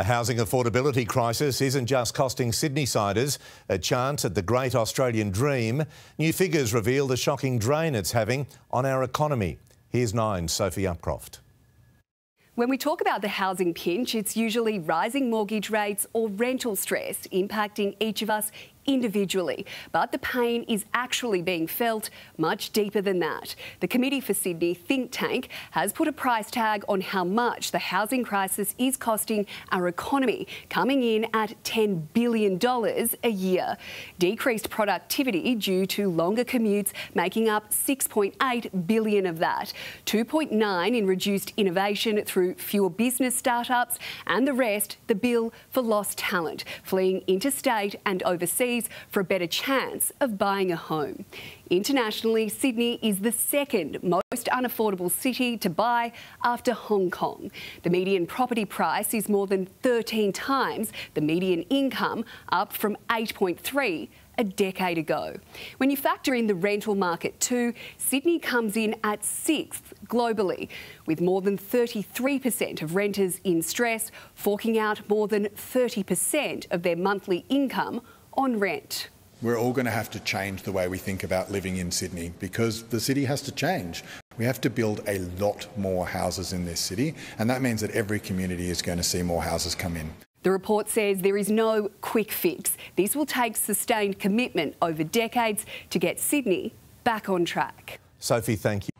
The housing affordability crisis isn't just costing Sydneysiders a chance at the great Australian dream. New figures reveal the shocking drain it's having on our economy. Here's Nine's Sophie Upcroft. When we talk about the housing pinch, it's usually rising mortgage rates or rental stress impacting each of us individually. But the pain is actually being felt much deeper than that. The Committee for Sydney think tank has put a price tag on how much the housing crisis is costing our economy, coming in at $10 billion a year. Decreased productivity due to longer commutes making up $6.8 billion of that, $2.9 in reduced innovation through fewer business startups, and the rest, the bill for lost talent, fleeing interstate and overseas for a better chance of buying a home. Internationally, Sydney is the second most unaffordable city to buy after Hong Kong. The median property price is more than 13 times the median income, up from 8.3 a decade ago. When you factor in the rental market too, Sydney comes in at sixth globally, with more than 33% of renters in stress, forking out more than 30% of their monthly income on rent. We're all going to have to change the way we think about living in Sydney, because the city has to change. We have to build a lot more houses in this city, and that means that every community is going to see more houses come in. The report says there is no quick fix. This will take sustained commitment over decades to get Sydney back on track. Sophie, thank you.